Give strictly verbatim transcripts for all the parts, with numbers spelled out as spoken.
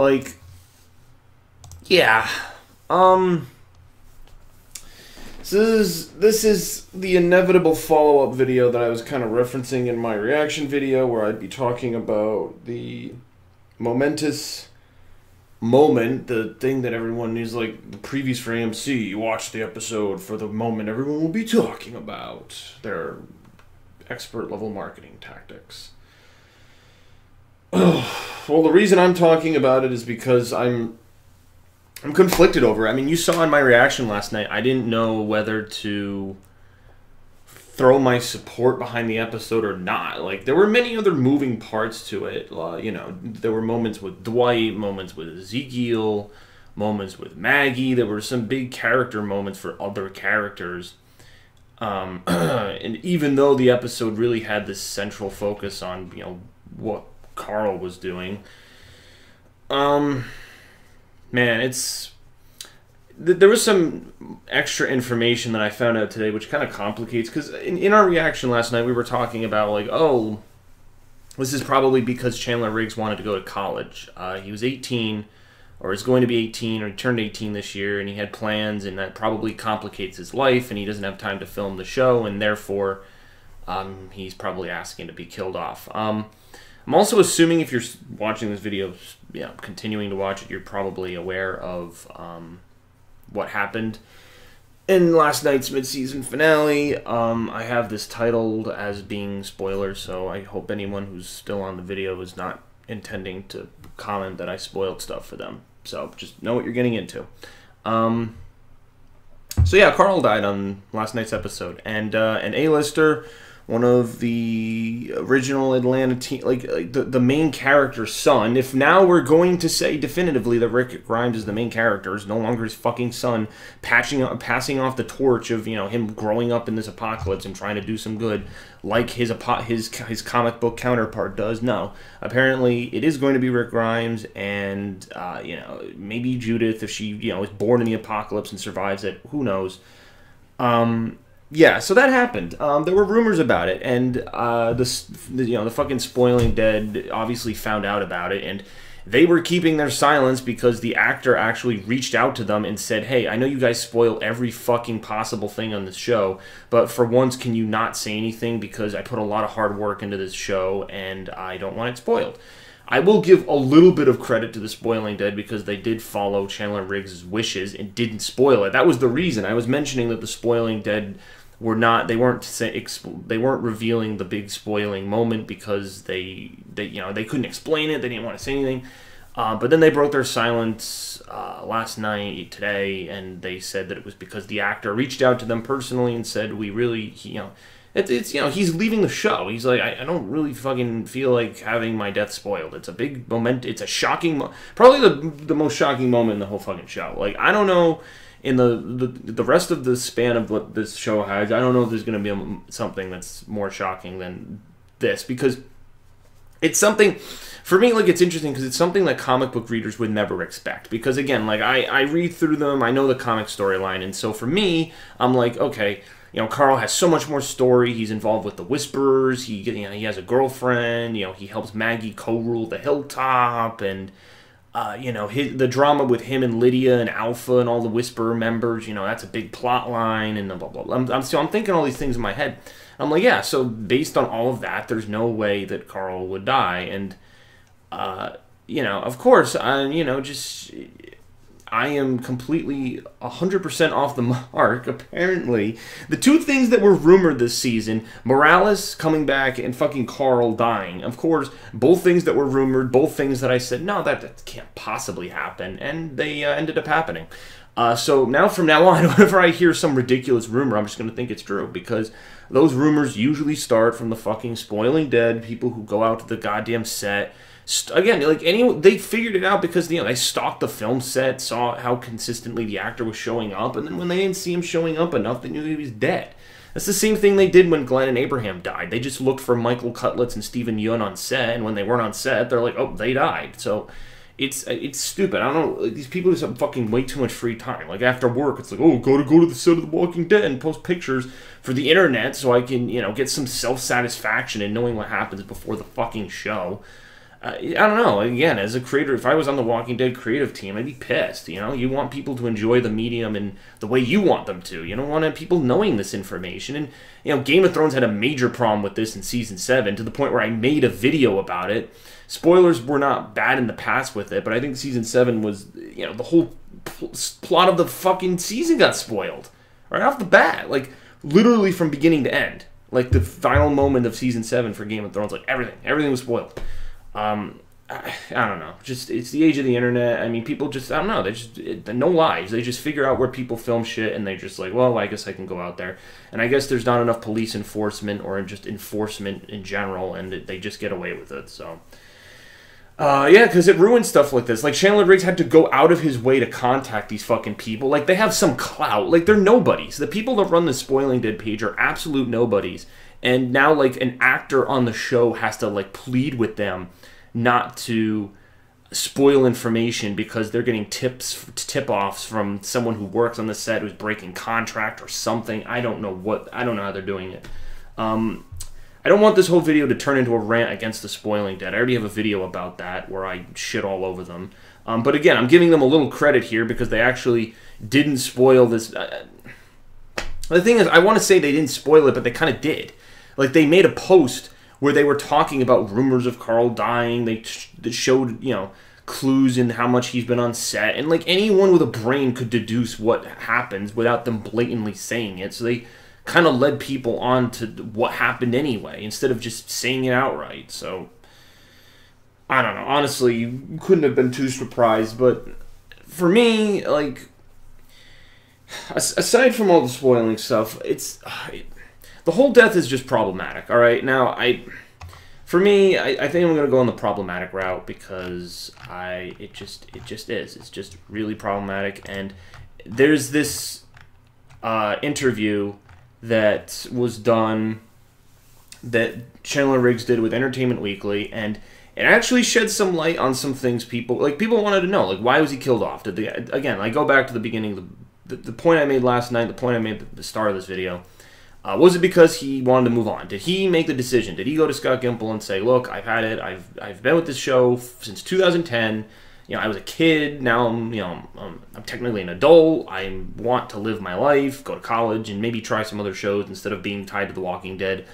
Like, yeah. Um, so this is, this is the inevitable follow-up video that I was kind of referencing in my reaction video, where I'd be talking about the momentous moment, the thing that everyone is like, the previews for A M C, you watch the episode for the moment everyone will be talking about, their expert-level marketing tactics. Well, the reason I'm talking about it is because I'm I'm conflicted over it. I mean, you saw in my reaction last night, I didn't know whether to throw my support behind the episode or not. Like, there were many other moving parts to it. Uh, you know, there were moments with Dwight, moments with Ezekiel, moments with Maggie. There were some big character moments for other characters. Um, and even though the episode really had this central focus on, you know, what Carl was doing, um... man, it's... there was some extra information that I found out today, which kind of complicates, because in, in our reaction last night, we were talking about, like, oh, this is probably because Chandler Riggs wanted to go to college. Uh, he was eighteen, or is going to be eighteen, or he turned eighteen this year, and he had plans, and that probably complicates his life, and he doesn't have time to film the show, and therefore um, he's probably asking to be killed off. Um... I'm also assuming if you're watching this video, you know, continuing to watch it, you're probably aware of um, what happened in last night's mid-season finale. Um, I have this titled as being spoilers, so I hope anyone who's still on the video is not intending to comment that I spoiled stuff for them. So just know what you're getting into. Um, so yeah, Carl died on last night's episode, and uh, an A-lister... one of the original Atlanta team, like, like the, the main character's son. If now we're going to say definitively that Rick Grimes is the main character, is no longer his fucking son, patching up, passing off the torch of, you know, him growing up in this apocalypse and trying to do some good, like his his his comic book counterpart does. No, apparently it is going to be Rick Grimes, and uh, you know, maybe Judith, if she, you know, is born in the apocalypse and survives it. Who knows? Um. Yeah, so that happened. Um, there were rumors about it, and uh, the, the you know the fucking Spoiling Dead obviously found out about it, and they were keeping their silence because the actor actually reached out to them and said, "Hey, I know you guys spoil every fucking possible thing on this show, but for once, can you not say anything, because I put a lot of hard work into this show and I don't want it spoiled." I will give a little bit of credit to the Spoiling Dead, because they did follow Chandler Riggs' wishes and didn't spoil it. That was the reason I was mentioning that the Spoiling Dead were not, they weren't they weren't revealing the big spoiling moment, because they they you know they couldn't explain it, they didn't want to say anything. Uh, but then they broke their silence uh, last night, today, and they said that it was because the actor reached out to them personally and said, "We really, you know." It's, it's, you know, he's leaving the show. He's like, I, I don't really fucking feel like having my death spoiled. It's a big moment. It's a shocking, mo probably the the most shocking moment in the whole fucking show. Like, I don't know, in the the, the rest of the span of what this show has, I don't know if there's going to be a, something that's more shocking than this, because it's something, for me, like, it's interesting, because it's something that comic book readers would never expect. Because, again, like, I, I read through them, I know the comic storyline, and so for me, I'm like, okay, you know, Carl has so much more story. He's involved with the Whisperers. He, you know, he has a girlfriend. You know, he helps Maggie co-rule the hilltop, and uh, you know, his, the drama with him and Lydia and Alpha and all the Whisperer members. You know, that's a big plot line, and blah blah blah. I'm, I'm so I'm thinking all these things in my head. I'm like, yeah. So based on all of that, there's no way that Carl would die, and uh, you know, of course, I, you know, just. I am completely one hundred percent off the mark, apparently. The two things that were rumored this season, Morales coming back and fucking Carl dying. Of course, both things that were rumored, both things that I said, no, that, that can't possibly happen, and they uh, ended up happening. Uh, so now, from now on, whenever I hear some ridiculous rumor, I'm just going to think it's true, because those rumors usually start from the fucking Spoiling Dead, people who go out to the goddamn set. Again, like, any, they figured it out because, you know, they stalked the film set, saw how consistently the actor was showing up, and then when they didn't see him showing up enough, they knew he was dead. That's the same thing they did when Glenn and Abraham died. They just looked for Michael Cutlets and Stephen Yeun on set, and when they weren't on set, they're like, oh, they died. So it's it's stupid. I don't know. Like, these people just have fucking way too much free time. Like, after work, it's like, oh, go to go to the set of The Walking Dead and post pictures for the internet so I can, you know, get some self-satisfaction in knowing what happens before the fucking show. I, I don't know. Again, as a creator, if I was on the Walking Dead creative team, I'd be pissed. You know, you want people to enjoy the medium and the way you want them to. You don't want people knowing this information. And, you know, Game of Thrones had a major problem with this in Season seven to the point where I made a video about it. Spoilers were not bad in the past with it, but I think Season seven was, you know, the whole pl- plot of the fucking season got spoiled. Right off the bat. Like, literally from beginning to end. Like, the final moment of Season seven for Game of Thrones. Like, everything. Everything was spoiled. Um, I, I don't know. Just, it's the age of the internet. I mean, people just, I don't know. They just, it, no lies. They just figure out where people film shit, and they're just like, well, I guess I can go out there. And I guess there's not enough police enforcement or just enforcement in general, and it, they just get away with it, so. Uh, yeah, because it ruins stuff like this. Like, Chandler Riggs had to go out of his way to contact these fucking people. Like, they have some clout. Like, they're nobodies. The people that run the Spoiling Dead page are absolute nobodies. And now, like, an actor on the show has to, like, plead with them not to spoil information because they're getting tips, tip-offs from someone who works on the set who's breaking contract or something. I don't know what, I don't know how they're doing it. Um... I don't want this whole video to turn into a rant against the Spoiling Dead. I already have a video about that where I shit all over them. Um, but again, I'm giving them a little credit here because they actually didn't spoil this. Uh, the thing is, I want to say they didn't spoil it, but they kind of did. Like, they made a post where they were talking about rumors of Carl dying. They, sh they showed, you know, clues in how much he's been on set. And, like, anyone with a brain could deduce what happens without them blatantly saying it. So they kind of led people on to what happened anyway, instead of just saying it outright. So, I don't know. Honestly, you couldn't have been too surprised, but for me, like, aside from all the spoiling stuff, it's, I, the whole death is just problematic, alright? Now, I, for me, I, I think I'm going to go on the problematic route, because I, it just, it just is. It's just really problematic, and there's this uh, interview that was done, that Chandler Riggs did with Entertainment Weekly, and it actually shed some light on some things people, like, people wanted to know, like, why was he killed off? Did they, again, I go back to the beginning, the, the, the point I made last night, the point I made at the start of this video, uh, was it because he wanted to move on? Did he make the decision? Did he go to Scott Gimple and say, look, I've had it, I've, I've been with this show since two thousand ten, you know, I was a kid, now I'm, you know, I'm, I'm technically an adult, I want to live my life, go to college, and maybe try some other shows instead of being tied to The Walking Dead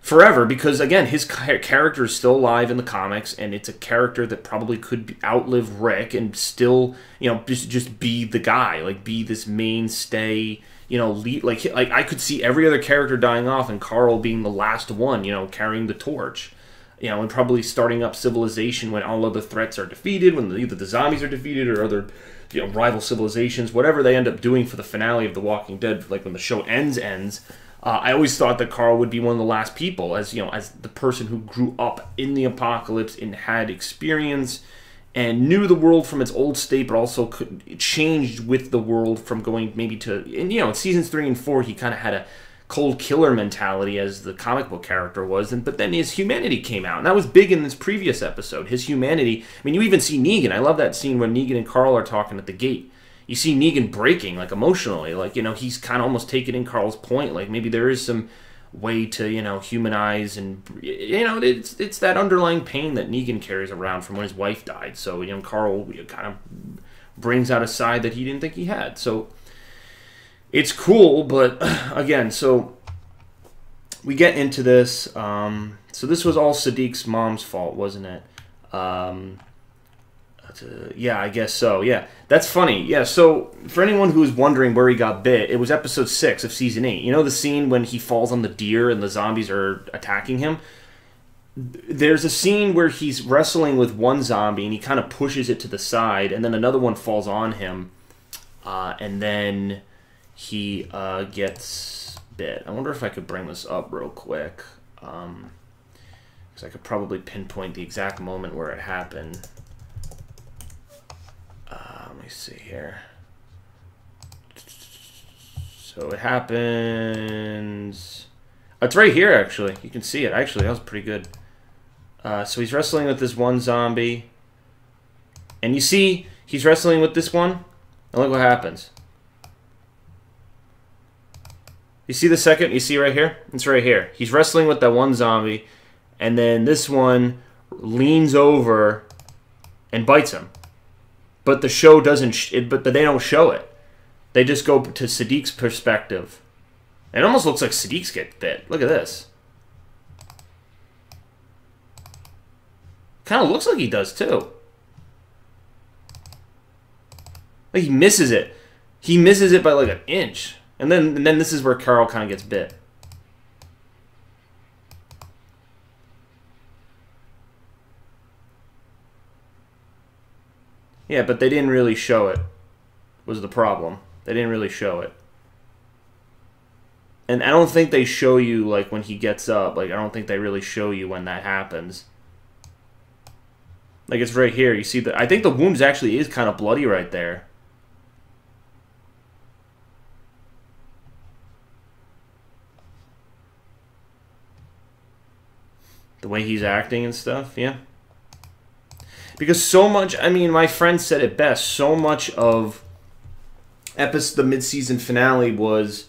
forever, because, again, his character is still alive in the comics, and it's a character that probably could outlive Rick and still, you know, just, just be the guy, like, be this mainstay, you know, lead, like, like, I could see every other character dying off and Carl being the last one, you know, carrying the torch. You know, and probably starting up civilization when all other threats are defeated, when the, either the zombies are defeated or other, you know, rival civilizations, whatever they end up doing for the finale of The Walking Dead, like when the show ends, ends. Uh, I always thought that Carl would be one of the last people, as, you know, as the person who grew up in the apocalypse and had experience and knew the world from its old state, but also could, changed with the world from going maybe to, and, you know, in seasons three and four, he kind of had a cold killer mentality as the comic book character was, and but then his humanity came out, and that was big in this previous episode, his humanity. I mean, you even see Negan. I love that scene when Negan and Carl are talking at the gate. You see Negan breaking, like, emotionally, like, you know, he's kind of almost taken in Carl's point, like, maybe there is some way to, you know, humanize, and, you know, it's it's that underlying pain that Negan carries around from when his wife died. So, you know, Carl, you know, kind of brings out a side that he didn't think he had. So it's cool, but again, so we get into this. Um, so this was all Siddiq's mom's fault, wasn't it? Um, to, yeah, I guess so. Yeah, that's funny. Yeah, so for anyone who was wondering where he got bit, it was episode six of season eight. You know the scene when he falls on the deer and the zombies are attacking him? There's a scene where he's wrestling with one zombie and he kind of pushes it to the side, and then another one falls on him, uh, and then he uh, gets bit. I wonder if I could bring this up real quick, because um, I could probably pinpoint the exact moment where it happened. Uh, let me see here. So it happens. It's right here, actually. You can see it. Actually, that was pretty good. Uh, so he's wrestling with this one zombie, and you see he's wrestling with this one, and look what happens. You see the second? You see right here? It's right here. He's wrestling with that one zombie, and then this one leans over and bites him. But the show doesn't, sh it, but they don't show it. They just go to Siddiq's perspective. It almost looks like Siddiq's get bit. Look at this. Kind of looks like he does too. Like he misses it. He misses it by like an inch. And then and then this is where Carl kind of gets bit. Yeah, but they didn't really show it, was the problem. They didn't really show it. And I don't think they show you, like, when he gets up. Like, I don't think they really show you when that happens. Like, it's right here. You see that? I think the wound actually is kind of bloody right there. The way he's acting and stuff, yeah. Because so much, I mean, my friend said it best, so much of episode, the mid-season finale was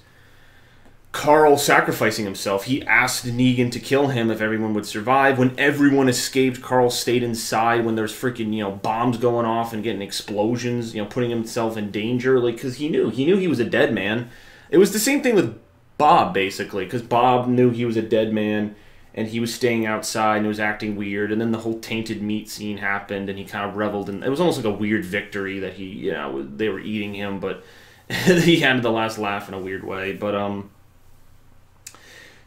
Carl sacrificing himself. He asked Negan to kill him if everyone would survive. When everyone escaped, Carl stayed inside when there's freaking, you know, bombs going off and getting explosions, you know, putting himself in danger. Like, because he knew. He knew he was a dead man. It was the same thing with Bob, basically, because Bob knew he was a dead man. And he was staying outside and was acting weird. And then the whole tainted meat scene happened and he kind of reveled. And it was almost like a weird victory that he, you know, they were eating him. But he had the last laugh in a weird way. But, um,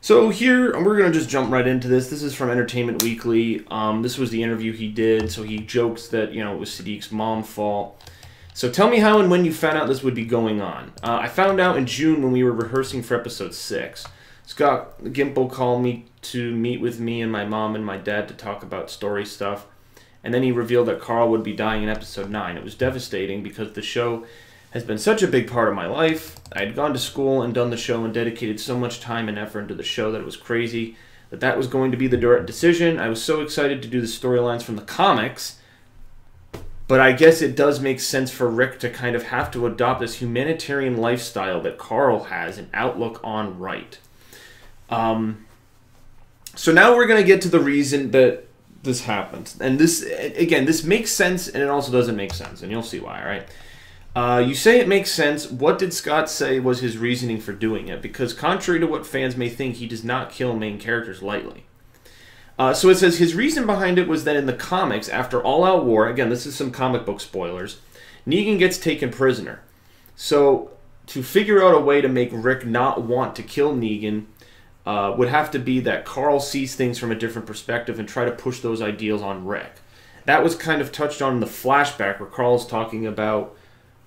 so here, we're going to just jump right into this. This is from Entertainment Weekly. Um, this was the interview he did. So he jokes that, you know, it was Siddiq's mom's fault. So tell me how and when you found out this would be going on. Uh, I found out in June when we were rehearsing for episode six. Scott Gimple called me to meet with me and my mom and my dad to talk about story stuff. And then he revealed that Carl would be dying in episode nine. It was devastating because the show has been such a big part of my life. I had gone to school and done the show and dedicated so much time and effort into the show that it was crazy that that was going to be the direct decision. I was so excited to do the storylines from the comics. But I guess it does make sense for Rick to kind of have to adopt this humanitarian lifestyle that Carl has an outlook on, right? Um, so now we're going to get to the reason that this happens. And this, again, this makes sense and it also doesn't make sense. And you'll see why, all right? Uh, you say it makes sense. What did Scott say was his reasoning for doing it? Because contrary to what fans may think, he does not kill main characters lightly. Uh, so it says his reason behind it was that in the comics, after All Out War, again, this is some comic book spoilers, Negan gets taken prisoner. So to figure out a way to make Rick not want to kill Negan, Uh, would have to be that Carl sees things from a different perspective and try to push those ideals on Rick. That was kind of touched on in the flashback where Carl's talking about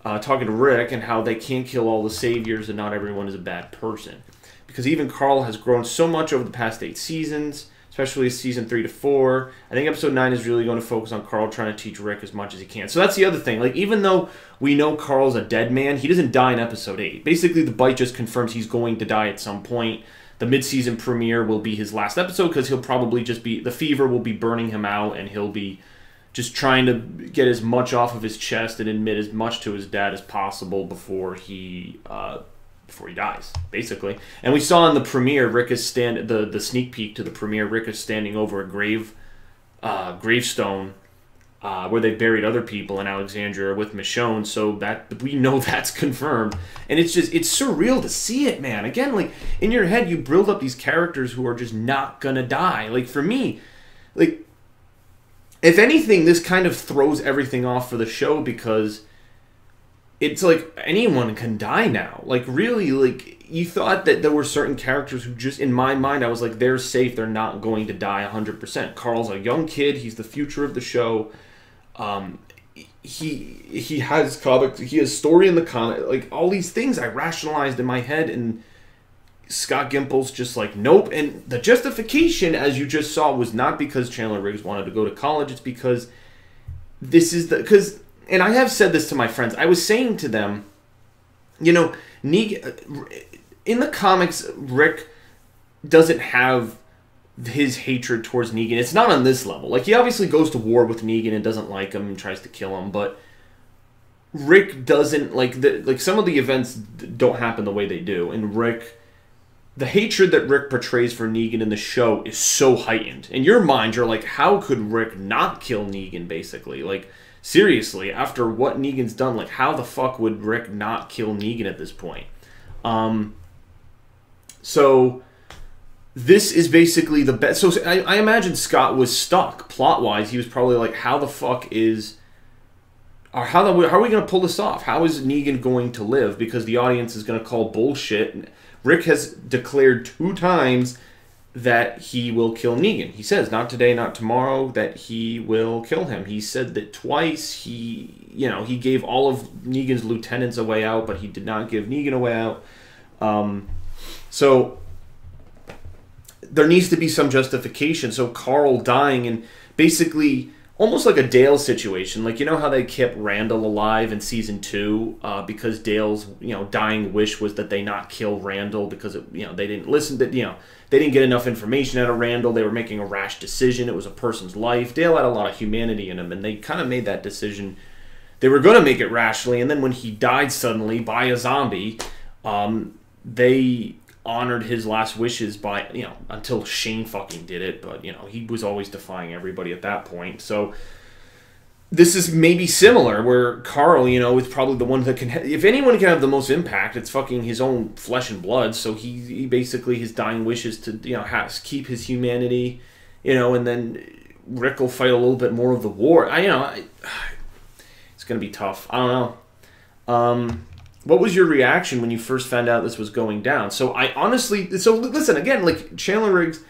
uh, talking to Rick and how they can't kill all the saviors and not everyone is a bad person. Because even Carl has grown so much over the past eight seasons, especially season three to four. I think episode nine is really going to focus on Carl trying to teach Rick as much as he can. So that's the other thing. Like, even though we know Carl's a dead man, he doesn't die in episode eight. Basically, the bite just confirms he's going to die at some point. The mid-season premiere will be his last episode because he'll probably just be... The fever will be burning him out and he'll be just trying to get as much off of his chest and admit as much to his dad as possible before he uh, before he dies, basically. And we saw in the premiere, Rick is stand the, the sneak peek to the premiere, Rick is standing over a grave uh, gravestone uh, where they buried other people in Alexandria with Michonne, so that we know that's confirmed. And it's just, it's surreal to see it, man. Again, like, in your head, you build up these characters who are just not gonna die. Like, for me, like, if anything, this kind of throws everything off for the show because it's like, anyone can die now. Like, really, like, you thought that there were certain characters who just, in my mind, I was like, they're safe, they're not going to die one hundred percent. Carl's a young kid, he's the future of the show. Um, he he has comic, he has story in the comic, like all these things I rationalized in my head, and Scott Gimple's just like, nope. And the justification, as you just saw, was not because Chandler Riggs wanted to go to college. It's because this is the, because, and I have said this to my friends, I was saying to them, you know, Negan, in the comics, Rick doesn't have his hatred towards Negan. It's not on this level. Like, he obviously goes to war with Negan and doesn't like him and tries to kill him, but Rick doesn't, like, the, like some of the events don't happen the way they do, and Rick the hatred that Rick portrays for Negan in the show is so heightened. In your mind, you're like, how could Rick not kill Negan, basically? Like, seriously, after what Negan's done, like, how the fuck would Rick not kill Negan at this point? Um, so, this is basically the best... So, I, I imagine Scott was stuck, plot-wise. He was probably like, how the fuck is... Or how, the, how are we going to pull this off? How is Negan going to live? Because the audience is going to call bullshit. Rick has declared two times that he will kill Negan. He says, not today, not tomorrow, that he will kill him. He said that twice. He, you know, he gave all of Negan's lieutenants a way out, but he did not give Negan a way out. Um, so there needs to be some justification. So Carl dying and basically... almost like a Dale situation. Like, you know how they kept Randall alive in season two uh, because Dale's, you know, dying wish was that they not kill Randall because, it, you know, they didn't listen to, you know, they didn't get enough information out of Randall. They were making a rash decision. It was a person's life. Dale had a lot of humanity in him, and they kind of made that decision. They were going to make it rationally, and then when he died suddenly by a zombie, um, they... honored his last wishes by, you know, until Shane fucking did it, but, you know, he was always defying everybody at that point. So this is maybe similar, where Carl, you know, is probably the one that can, if anyone can have the most impact, it's fucking his own flesh and blood. So he, he basically, his dying wishes to, you know, has, keep his humanity, you know, and then Rick will fight a little bit more of the war. I, you know, I, it's going to be tough. I don't know. Um... What was your reaction when you first found out this was going down? So I honestly... So listen, again, like, Chandler Riggs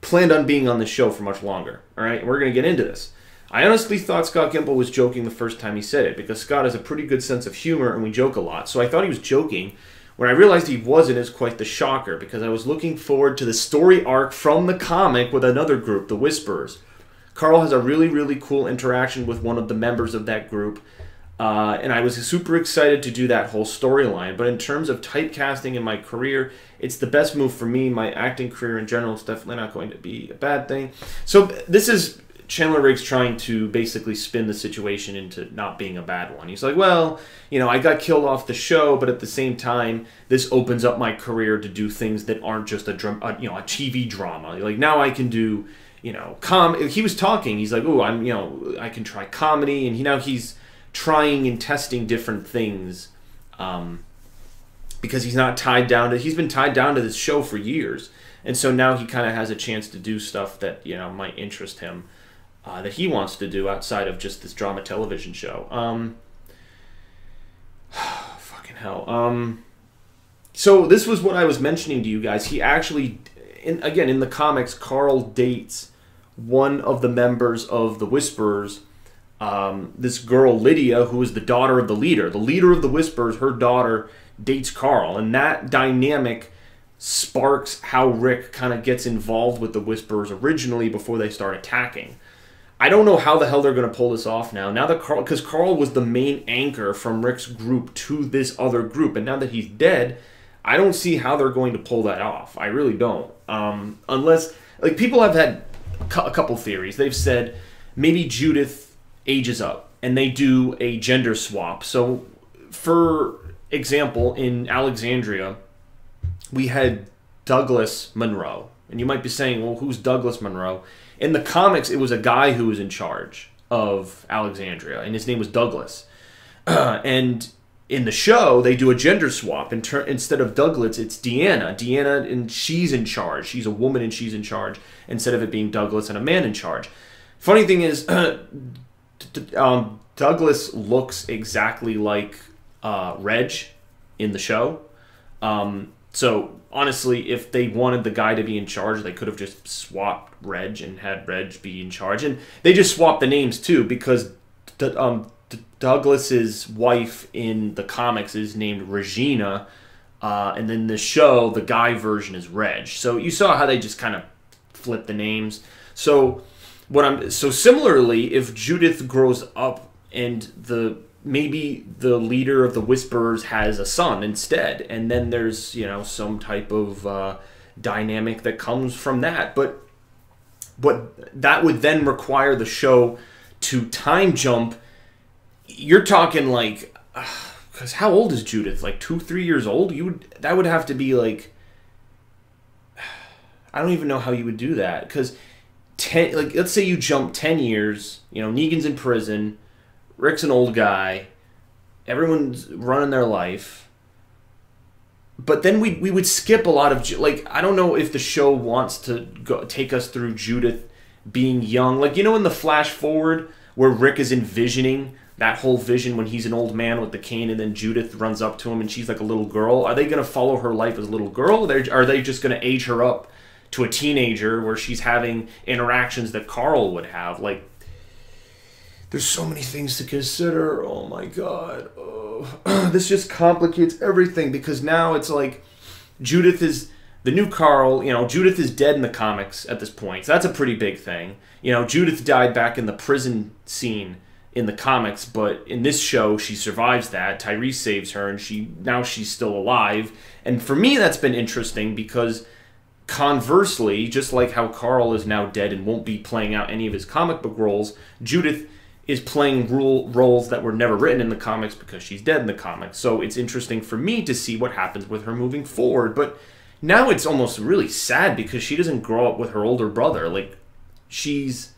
planned on being on the show for much longer. All right? We're going to get into this. I honestly thought Scott Gimple was joking the first time he said it, because Scott has a pretty good sense of humor and we joke a lot. So I thought he was joking. When I realized he wasn't, is quite the shocker, because I was looking forward to the story arc from the comic with another group, The Whisperers. Carl has a really, really cool interaction with one of the members of that group. Uh, and I was super excited to do that whole storyline. But in terms of typecasting in my career, it's the best move for me. My acting career in general is definitely not going to be a bad thing. So this is Chandler Riggs trying to basically spin the situation into not being a bad one. He's like, well, you know, I got killed off the show, but at the same time, this opens up my career to do things that aren't just a, a you know, a T V drama. Like, now I can do, you know, com. He was talking. He's like, oh, I'm, you know, I can try comedy, and you know, he's trying and testing different things, um, because he's not tied down to, he's been tied down to this show for years, and so now he kind of has a chance to do stuff that, you know, might interest him, uh, that he wants to do outside of just this drama television show. Um, fucking hell. Um, so this was what I was mentioning to you guys. He actually, in, again, in the comics, Carl dates one of the members of the Whisperers. Um, this girl, Lydia, who is the daughter of the leader. The leader of the Whisperers, her daughter, dates Carl. And that dynamic sparks how Rick kind of gets involved with the Whisperers originally before they start attacking. I don't know how the hell they're going to pull this off now. Now that Carl, because Carl was the main anchor from Rick's group to this other group. And now that he's dead, I don't see how they're going to pull that off. I really don't. Um, unless, like, people have had a couple theories. They've said maybe Judith ages up, and they do a gender swap. So, for example, in Alexandria, we had Douglas Monroe. And you might be saying, well, who's Douglas Monroe? In the comics, it was a guy who was in charge of Alexandria, and his name was Douglas. Uh, and in the show, they do a gender swap. In turn, instead of Douglas, it's Deanna. Deanna, and she's in charge. She's a woman, and she's in charge, instead of it being Douglas and a man in charge. Funny thing is... Um, Douglas looks exactly like uh, Reg in the show. Um, so, honestly, if they wanted the guy to be in charge, they could have just swapped Reg and had Reg be in charge. And they just swapped the names, too, because D um, D Douglas's wife in the comics is named Regina. Uh, and then the show, the guy version is Reg. So, you saw how they just kind of flipped the names. So... What I'm, so similarly, if Judith grows up and the maybe the leader of the Whisperers has a son instead, and then there's, you know, some type of uh, dynamic that comes from that. But what that would then require the show to time jump. You're talking like, because uh, how old is Judith? Like two, three years old? You would, that would have to be like I don't even know how you would do that, because ten, like, let's say you jump ten years. You know, Negan's in prison, Rick's an old guy, everyone's running their life. But then we we would skip a lot of, like, I don't know if the show wants to go, take us through Judith being young, like, you know, in the flash forward where Rick is envisioning that whole vision when he's an old man with the cane, and then Judith runs up to him and she's like a little girl. Are they going to follow her life as a little girl? Or are they just going to age her up to a teenager where she's having interactions that Carl would have? Like, there's so many things to consider. Oh my God. Oh. This just complicates everything, because now it's like Judith is the new Carl. You know, Judith is dead in the comics at this point. So that's a pretty big thing. You know, Judith died back in the prison scene in the comics, but in this show she survives that. Tyrese saves her, and she now she's still alive. And for me, that's been interesting, because conversely, just like how Carl is now dead and won't be playing out any of his comic book roles, Judith is playing rule roles that were never written in the comics because she's dead in the comics. So it's interesting for me to see what happens with her moving forward. But now it's almost really sad, because she doesn't grow up with her older brother. Like, she's...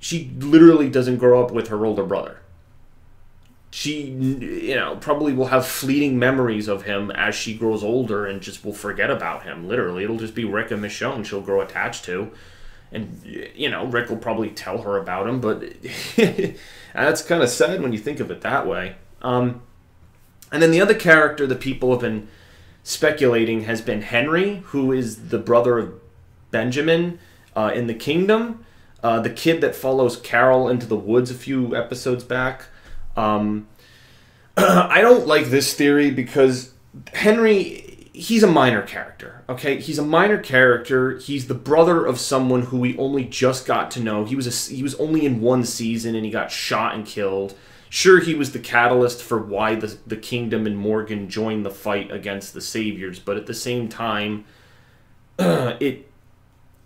she literally doesn't grow up with her older brother. She, you know, probably will have fleeting memories of him as she grows older and just will forget about him, literally. It'll just be Rick and Michonne she'll grow attached to. And, you know, Rick will probably tell her about him, but that's kind of sad when you think of it that way. Um, and then the other character that people have been speculating has been Henry, who is the brother of Benjamin uh, in The Kingdom. Uh, the kid that follows Carol into the woods a few episodes back. Um, I don't like this theory, because Henry, he's a minor character, okay? He's a minor character. He's the brother of someone who we only just got to know. He was, a, he was only in one season, and he got shot and killed. Sure, he was the catalyst for why the, the Kingdom and Morgan joined the fight against the Saviors, but at the same time, it...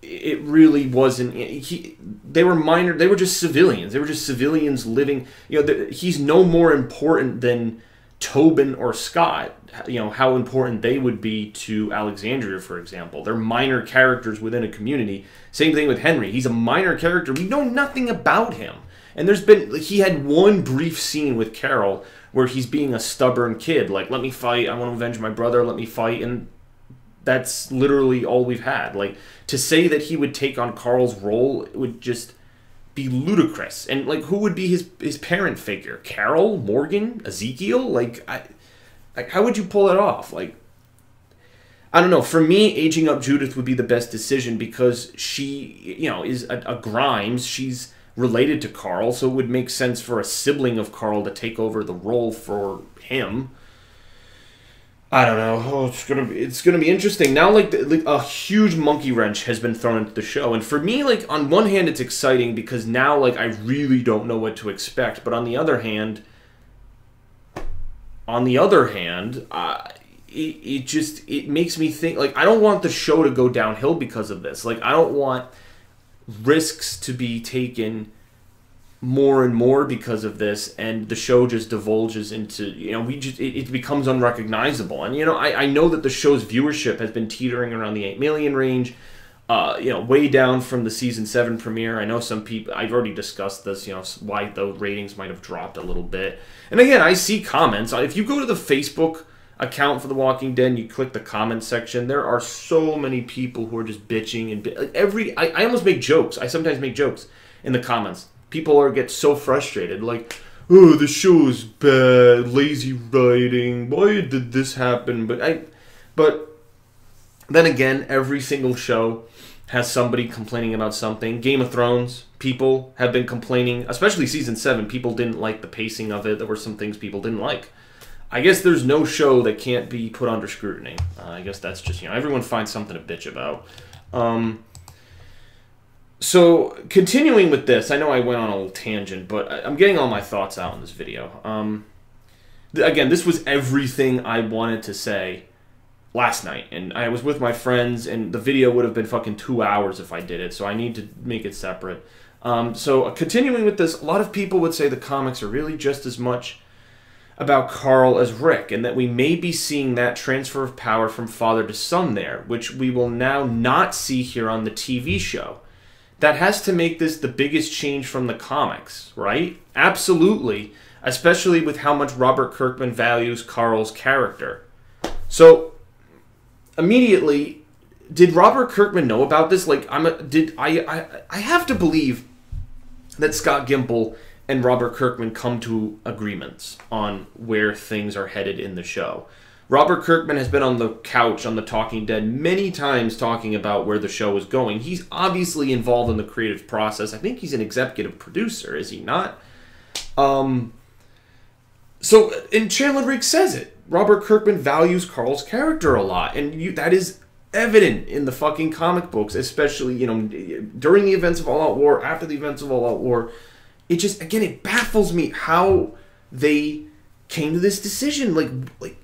it really wasn't. He, they were minor. They were just civilians. They were just civilians living. You know, the, he's no more important than Tobin or Scott. You know how important they would be to Alexandria, for example. They're minor characters within a community. Same thing with Henry. He's a minor character. We know nothing about him. And there's been. He had one brief scene with Carol where he's being a stubborn kid. Like, let me fight. I want to avenge my brother. Let me fight. And that's literally all we've had. Like, to say that he would take on Carl's role would just be ludicrous. And, like, who would be his his parent figure? Carol? Morgan? Ezekiel? Like, I, like, how would you pull it off? Like, I don't know. For me, aging up Judith would be the best decision, because she, you know, is a, a Grimes. She's related to Carl, so it would make sense for a sibling of Carl to take over the role for him. I don't know. Oh, it's gonna be, it's gonna be interesting now. Like, the, like, a huge monkey wrench has been thrown into the show, and for me, like, on one hand, it's exciting because now, like, I really don't know what to expect. But on the other hand, on the other hand, uh, it it just it makes me think. Like, I don't want the show to go downhill because of this. Like, I don't want risks to be taken more and more because of this, and the show just divulges into, you know, we just it, it becomes unrecognizable. And, you know, I, I know that the show's viewership has been teetering around the eight million range, uh, you know, way down from the season seven premiere. I know some people, I've already discussed this, you know, why the ratings might have dropped a little bit. And again, I see comments. If you go to the Facebook account for The Walking Dead and you click the comment section, there are so many people who are just bitching and like every, I, I almost make jokes. I sometimes make jokes in the comments. People are get so frustrated, like, oh, the show is bad, lazy writing, why did this happen? But I, but then again, every single show has somebody complaining about something. Game of Thrones, people have been complaining, especially season seven, people didn't like the pacing of it. There were some things people didn't like. I guess there's no show that can't be put under scrutiny. Uh, I guess that's just, you know, everyone finds something to bitch about. Um... So, continuing with this, I know I went on a little tangent, but I'm getting all my thoughts out in this video. Um, th again, this was everything I wanted to say last night, and I was with my friends, and the video would have been fucking two hours if I did it, so I need to make it separate. Um, so, uh, continuing with this, a lot of people would say the comics are really just as much about Carl as Rick, and that we may be seeing that transfer of power from father to son there, which we will now not see here on the T V show. That has to make this the biggest change from the comics, right? Absolutely, especially with how much Robert Kirkman values Carl's character. So, immediately, did Robert Kirkman know about this? Like, I'm a, did I, I? I have to believe that Scott Gimple and Robert Kirkman come to agreements on where things are headed in the show. Robert Kirkman has been on the couch on The Talking Dead many times talking about where the show is going. He's obviously involved in the creative process. I think he's an executive producer, is he not? Um, so, and Chandler Riggs says it. Robert Kirkman values Carl's character a lot, and you, that is evident in the fucking comic books, especially, you know, during the events of All Out War, after the events of All Out War. It just, again, it baffles me how they came to this decision. Like, like...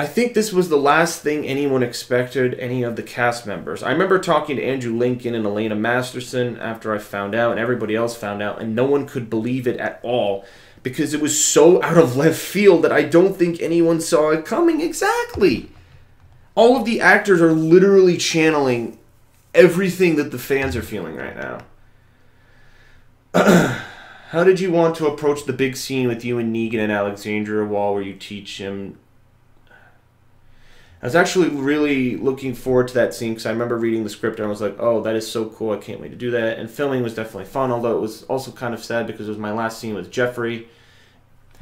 I think this was the last thing anyone expected any of the cast members. I remember talking to Andrew Lincoln and Elena Masterson after I found out, and everybody else found out, and no one could believe it at all because it was so out of left field that I don't think anyone saw it coming. Exactly. All of the actors are literally channeling everything that the fans are feeling right now. How did you want to approach the big scene with you and Negan and Alexandria Wall where you teach him? I was actually really looking forward to that scene because I remember reading the script and I was like, oh, that is so cool. I can't wait to do that. And filming was definitely fun, although it was also kind of sad because it was my last scene with Jeffrey.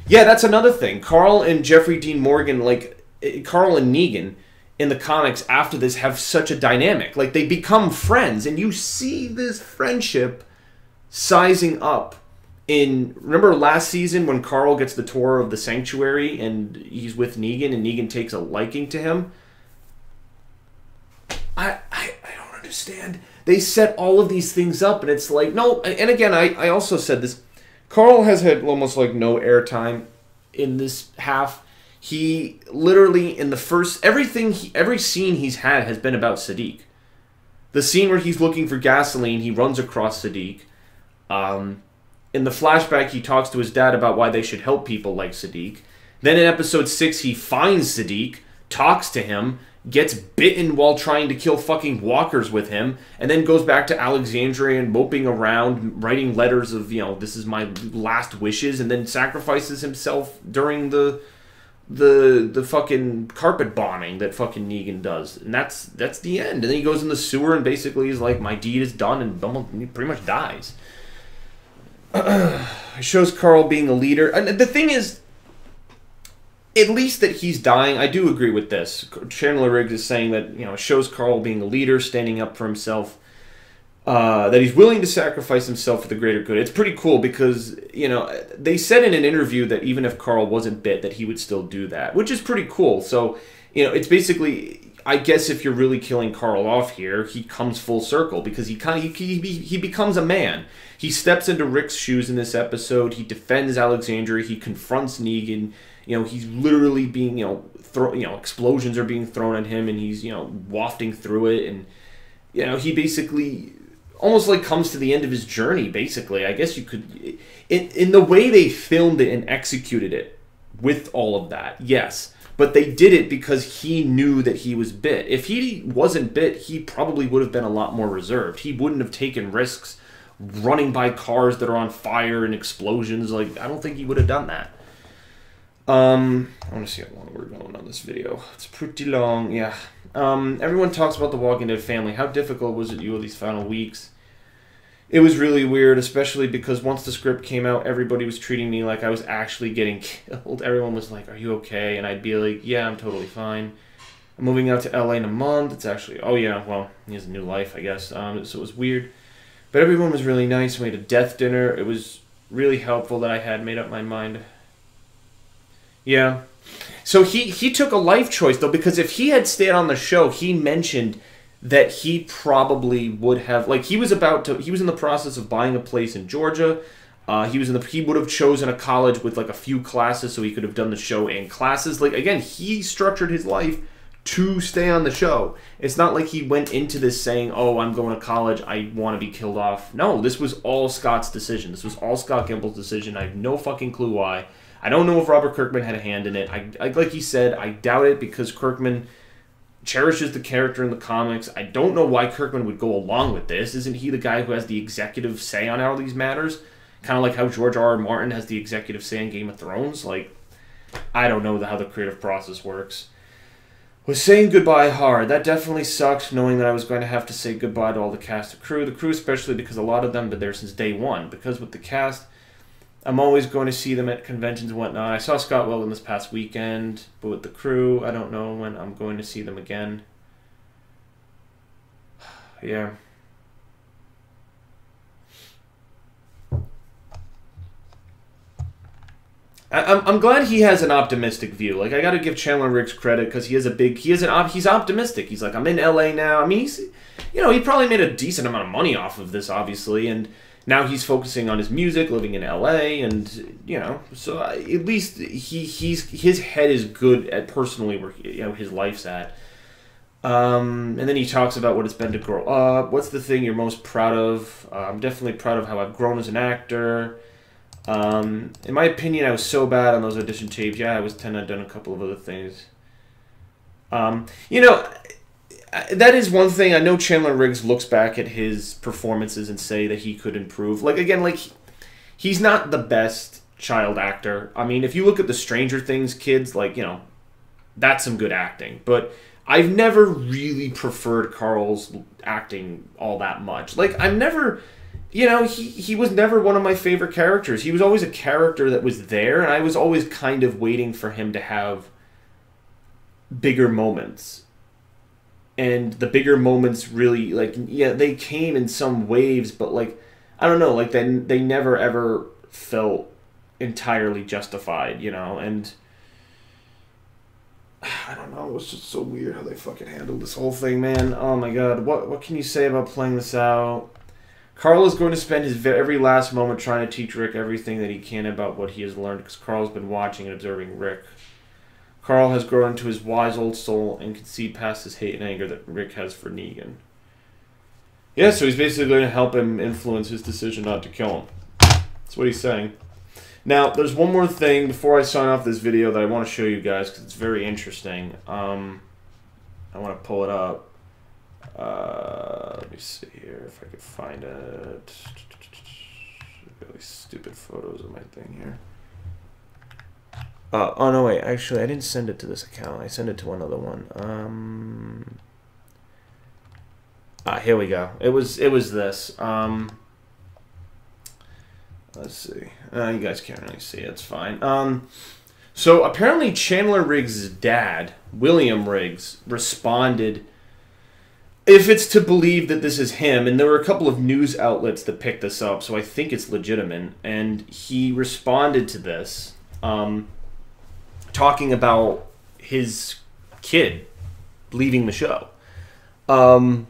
Yeah, that's another thing. Carl and Jeffrey Dean Morgan, like, Carl and Negan in the comics after this have such a dynamic. Like, they become friends, and you see this friendship sizing up. In, remember last season when Carl gets the tour of the sanctuary and he's with Negan and Negan takes a liking to him? I, I, I don't understand. They set all of these things up and it's like, no, and again, I, I also said this. Carl has had almost like no airtime in this half. He literally, in the first, everything, he, every scene he's had has been about Siddiq. The scene where he's looking for gasoline, he runs across Siddiq. Um... In the flashback, he talks to his dad about why they should help people like Siddiq. Then in episode six, he finds Siddiq, talks to him, gets bitten while trying to kill fucking walkers with him, and then goes back to Alexandria and moping around, writing letters of, you know, this is my last wishes, and then sacrifices himself during the the the fucking carpet bombing that fucking Negan does. And that's, that's the end. And then he goes in the sewer and basically is like, my deed is done, and pretty much dies. It shows Carl being a leader. And the thing is, at least that he's dying, I do agree with this. Chandler Riggs is saying that, you know, it shows Carl being a leader, standing up for himself, uh, that he's willing to sacrifice himself for the greater good. It's pretty cool because, you know, they said in an interview that even if Carl wasn't bit, that he would still do that, which is pretty cool. So, you know, it's basically... I guess if you're really killing Carl off here, he comes full circle because he kind of he, he he becomes a man. He steps into Rick's shoes in this episode. He defends Alexandria. He confronts Negan. You know, he's literally being, you know, throw, you know, explosions are being thrown at him, and he's, you know, wafting through it, and, you know, he basically almost like comes to the end of his journey. Basically, I guess you could, in in the way they filmed it and executed it with all of that. Yes. But they did it because he knew that he was bit. If he wasn't bit, he probably would have been a lot more reserved. He wouldn't have taken risks running by cars that are on fire and explosions. Like, I don't think he would have done that. Um, I want to see how long we're going on this video. It's pretty long, yeah. Um, everyone talks about The Walking Dead family. How difficult was it you these final weeks? It was really weird, especially because once the script came out, everybody was treating me like I was actually getting killed. Everyone was like, are you okay? And I'd be like, yeah, I'm totally fine. I'm moving out to L A in a month. It's actually, oh yeah, well, he has a new life, I guess. Um, so it was weird. But everyone was really nice. We had a death dinner. It was really helpful that I had made up my mind. Yeah. So he, he took a life choice, though, because if he had stayed on the show, he mentioned... that he probably would have, like, he was about to, he was in the process of buying a place in Georgia. Uh, he was in the, he would have chosen a college with, like, a few classes so he could have done the show and classes. Like, again, he structured his life to stay on the show. It's not like he went into this saying, oh, I'm going to college, I want to be killed off. No, this was all Scott's decision. This was all Scott Gimple's decision. I have no fucking clue why. I don't know if Robert Kirkman had a hand in it. I, I like he said, I doubt it because Kirkman cherishes the character in the comics. I don't know why Kirkman would go along with this. Isn't he the guy who has the executive say on all these matters? Kind of like how George R R. Martin has the executive say in Game of Thrones. Like, I don't know how the creative process works. Was saying goodbye hard. That definitely sucked, knowing that I was going to have to say goodbye to all the cast and crew. The crew especially, because a lot of them have been there since day one. Because with the cast, I'm always going to see them at conventions and whatnot. I saw Scott Weldon this past weekend, but with the crew, I don't know when I'm going to see them again. Yeah. I'm I'm glad he has an optimistic view. Like, I got to give Chandler Riggs credit because he is a big he is an op, he's optimistic. He's like, I'm in L A now. I mean, he's, you know, he probably made a decent amount of money off of this, obviously, and now he's focusing on his music, living in L A, and you know, so at least he he's his head is good at personally where, you know, his life's at. Um, and then he talks about what it's been to grow up. What's the thing you're most proud of? Uh, I'm definitely proud of how I've grown as an actor. Um, in my opinion, I was so bad on those audition tapes. Yeah, I was ten. I'd done a couple of other things. Um, you know, that is one thing. I know Chandler Riggs looks back at his performances and say that he could improve. Like, again, like, he's not the best child actor. I mean, if you look at the Stranger Things kids, like, you know, that's some good acting. But I've never really preferred Carl's acting all that much. Like, I've never... You know, he, he was never one of my favorite characters. He was always a character that was there, and I was always kind of waiting for him to have bigger moments. And the bigger moments really, like, yeah, they came in some waves, but, like, I don't know, like, they, they never ever felt entirely justified, you know? And I don't know, it's just so weird how they fucking handled this whole thing, man. Oh, my God. What, what can you say about playing this out? Carl is going to spend his every last moment trying to teach Rick everything that he can about what he has learned because Carl's been watching and observing Rick. Carl has grown into his wise old soul and can see past his hate and anger that Rick has for Negan. Yeah, so he's basically going to help him influence his decision not to kill him. That's what he's saying. Now, there's one more thing before I sign off this video that I want to show you guys because it's very interesting. Um, I want to pull it up. Uh, let me see here if I can find it. Really stupid photos of my thing here. Uh, oh no, wait. Actually, I didn't send it to this account. I sent it to another one. Um. Ah, here we go. It was it was this. Um. Let's see. Uh, you guys can't really see it. It's fine. Um. So apparently, Chandler Riggs' dad, William Riggs, responded. If it's to believe that this is him, and there were a couple of news outlets that picked this up, so I think it's legitimate, and he responded to this, um, talking about his kid leaving the show. Um,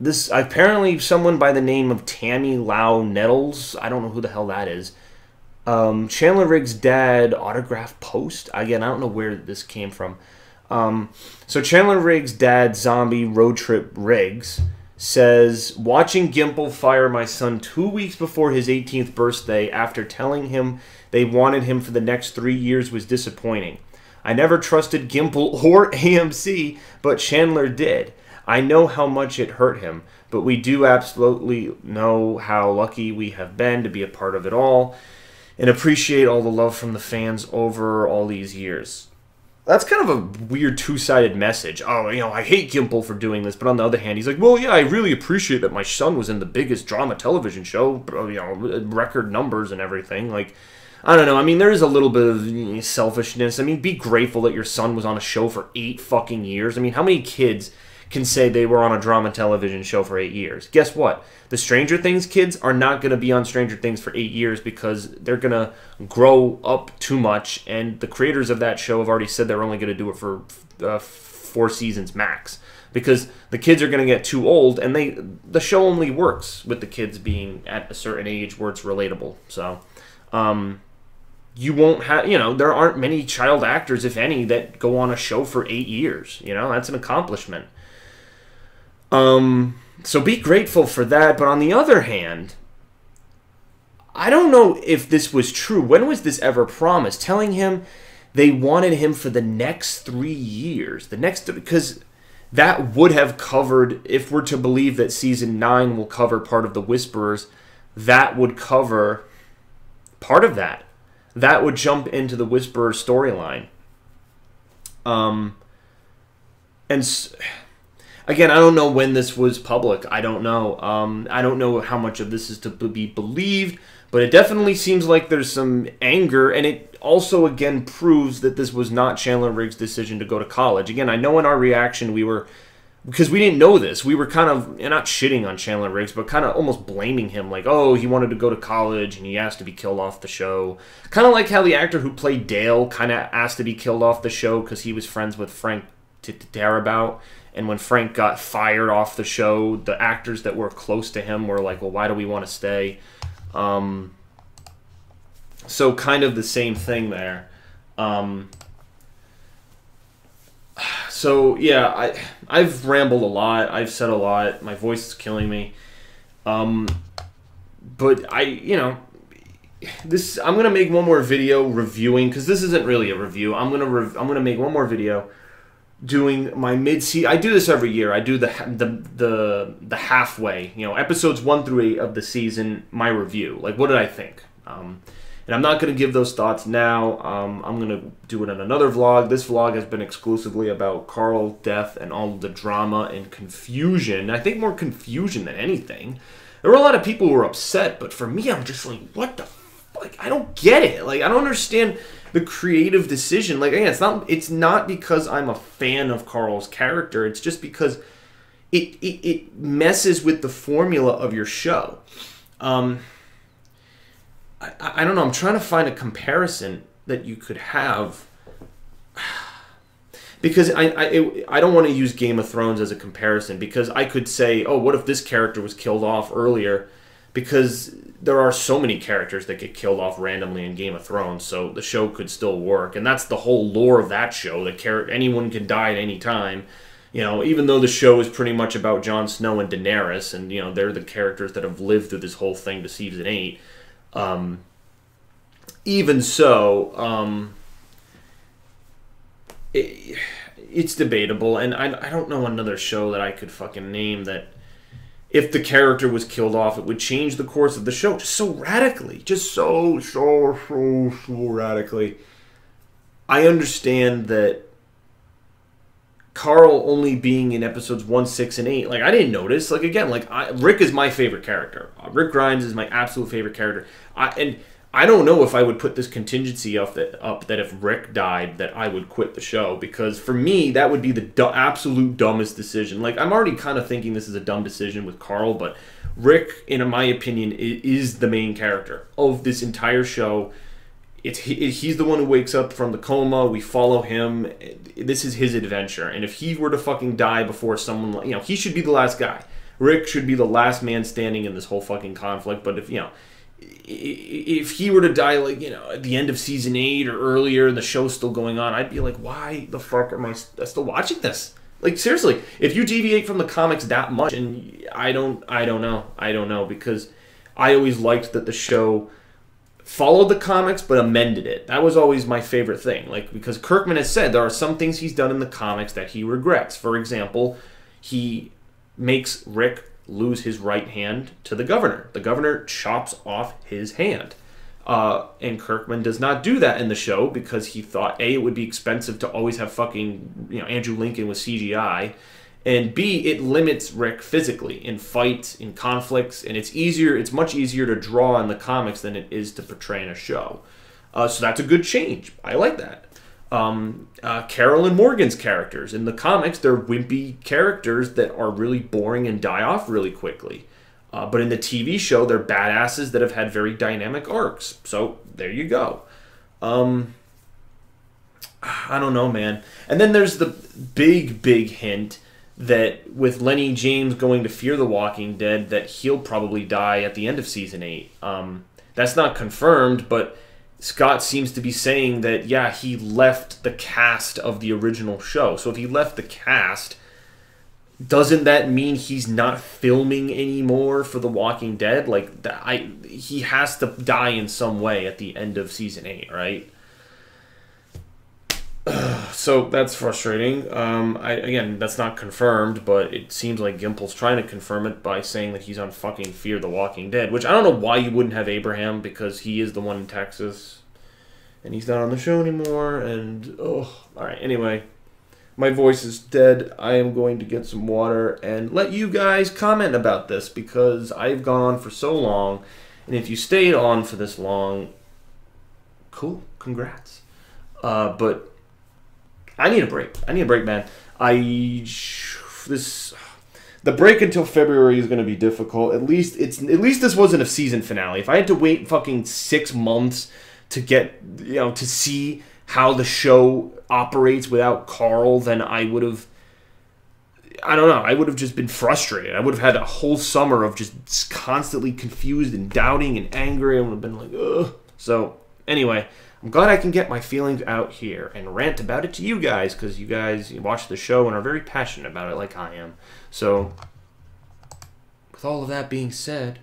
this apparently someone by the name of Tammy Lau Nettles, I don't know who the hell that is, um, Chandler Riggs' dad autographed post? Again, I don't know where this came from. Um, so Chandler Riggs' dad, Zombie Road Trip Riggs, says, watching Gimple fire my son two weeks before his eighteenth birthday after telling him they wanted him for the next three years was disappointing. I never trusted Gimple or A M C, but Chandler did. I know how much it hurt him, but we do absolutely know how lucky we have been to be a part of it all and appreciate all the love from the fans over all these years. That's kind of a weird two-sided message. Oh, you know, I hate Gimple for doing this, but on the other hand, he's like, well, yeah, I really appreciate that my son was in the biggest drama television show, you know, record numbers and everything. Like, I don't know. I mean, there is a little bit of selfishness. I mean, be grateful that your son was on a show for eight fucking years. I mean, how many kids can say they were on a drama television show for eight years? Guess what? The Stranger Things kids are not going to be on Stranger Things for eight years because they're going to grow up too much, and the creators of that show have already said they're only going to do it for uh, four seasons max because the kids are going to get too old, and they the show only works with the kids being at a certain age where it's relatable. So, um... you won't have, you know, there aren't many child actors, if any, that go on a show for eight years. You know, that's an accomplishment. Um, so be grateful for that. But on the other hand, I don't know if this was true. When was this ever promised? Telling him they wanted him for the next three years. The next, because that would have covered, if we're to believe that season nine will cover part of the Whisperers, that would cover part of that. That would jump into the Whisperer storyline. Um, and again, I don't know when this was public. I don't know. Um, I don't know how much of this is to be believed, but it definitely seems like there's some anger, and it also, again, proves that this was not Chandler Riggs' decision to go to college. Again, I know in our reaction we were, because we didn't know this, we were kind of, and not shitting on Chandler Riggs, but kind of almost blaming him, like, oh, he wanted to go to college and he asked to be killed off the show. Kind of like how the actor who played Dale kind of asked to be killed off the show because he was friends with Frank Darabont, and when Frank got fired off the show, the actors that were close to him were like, well, why do we want to stay? Um, so kind of the same thing there. Um, so yeah, I, I've rambled a lot. I've said a lot. My voice is killing me. Um, but I, you know, this, I'm going to make one more video reviewing, cause this isn't really a review. I'm going to, rev I'm going to make one more video doing my mid-season. I do this every year. I do the, the the the halfway, you know, episodes one through eight of the season, my review. Like, what did I think? Um, and I'm not going to give those thoughts now. Um, I'm going to do it in another vlog. This vlog has been exclusively about Carl, death, and all the drama and confusion. I think more confusion than anything. There were a lot of people who were upset, but for me, I'm just like, what the fuck? I don't get it. Like, I don't understand the creative decision. Like, again, it's not it's not because I'm a fan of Carl's character. It's just because it it, it messes with the formula of your show. Um, I, I don't know. I'm trying to find a comparison that you could have, because I I, it, I don't want to use Game of Thrones as a comparison, because I could say, oh, what if this character was killed off earlier? Because there are so many characters that get killed off randomly in Game of Thrones, so the show could still work. And that's the whole lore of that show, that anyone can die at any time. You know, even though the show is pretty much about Jon Snow and Daenerys, and, you know, they're the characters that have lived through this whole thing to season eight. Um, even so, um, it, it's debatable, and I, I don't know another show that I could fucking name that, if the character was killed off, it would change the course of the show just so radically. Just so, so, so, so radically. I understand that Carl only being in episodes one, six, and eight, like, I didn't notice. Like, again, like, I, Rick is my favorite character. Rick Grimes is my absolute favorite character. I, and I don't know if I would put this contingency up that, up that if Rick died that I would quit the show, because for me that would be the du absolute dumbest decision. Like, I'm already kind of thinking this is a dumb decision with Carl, but Rick, in my opinion, is the main character of this entire show. It's he, he's the one who wakes up from the coma. We follow him. This is his adventure, and if he were to fucking die before someone, you know, he should be the last guy. Rick should be the last man standing in this whole fucking conflict. But if, you know, if he were to die, like, you know, at the end of season eight or earlier, and the show's still going on, I'd be like, why the fuck am I still watching this? Like, seriously, if you deviate from the comics that much, and I don't, I don't know, I don't know, because I always liked that the show followed the comics but amended it. That was always my favorite thing, like, because Kirkman has said there are some things he's done in the comics that he regrets. For example, he makes Rick lose his right hand to the governor. The governor chops off his hand. Uh, and Kirkman does not do that in the show because he thought, A, it would be expensive to always have fucking, you know, Andrew Lincoln with C G I, and B, it limits Rick physically in fights, in conflicts, and it's easier, it's much easier to draw in the comics than it is to portray in a show. Uh, so that's a good change. I like that. Um, uh, Carol and Morgan's characters. In the comics, they're wimpy characters that are really boring and die off really quickly. Uh, but in the T V show, they're badasses that have had very dynamic arcs. So, there you go. Um, I don't know, man. And then there's the big, big hint that with Lenny James going to Fear the Walking Dead, that he'll probably die at the end of season eight. Um, that's not confirmed, but Scott seems to be saying that, yeah, he left the cast of the original show. So if he left the cast, doesn't that mean he's not filming anymore for The Walking Dead? Like, I, he has to die in some way at the end of season eight, right? So that's frustrating. Um, I, again, that's not confirmed, but it seems like Gimple's trying to confirm it by saying that he's on fucking Fear The Walking Dead, which I don't know why you wouldn't have Abraham, because he is the one in Texas, and he's not on the show anymore, and, oh, all right, anyway. My voice is dead. I am going to get some water and let you guys comment about this, because I've gone on for so long, and if you stayed on for this long, cool, congrats. Uh, but I need a break. I need a break, man. I this the break until February is going to be difficult. At least it's at least this wasn't a season finale. If I had to wait fucking six months to get you know to see how the show operates without Carl, then I would have, I don't know, I would have just been frustrated. I would have had a whole summer of just constantly confused and doubting and angry. I would have been like, ugh. So, anyway, I'm glad I can get my feelings out here and rant about it to you guys, because you guys watch the show and are very passionate about it like I am. So, with all of that being said,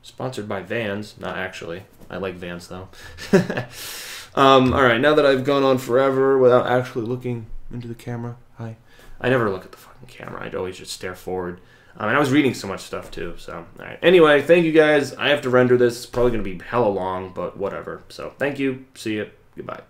sponsored by Vans. Not actually. I like Vans, though. Um, alright, now that I've gone on forever without actually looking into the camera, hi. I never look at the fucking camera. I'd always just stare forward. Um, and I was reading so much stuff, too, so, alright. Anyway, thank you guys. I have to render this. It's probably going to be hella long, but whatever. So, thank you. See ya. Goodbye.